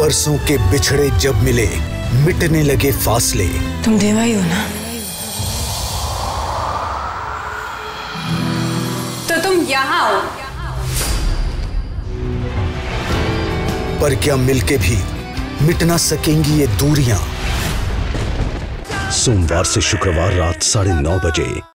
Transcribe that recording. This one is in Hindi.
बरसों के बिछड़े जब मिले, मिटने लगे फासले। तुम देवा ही हो ना, तो तुम यहाँ हो। पर क्या मिलके भी मिट ना सकेंगी ये दूरियां। सोमवार से शुक्रवार रात 9:30 बजे।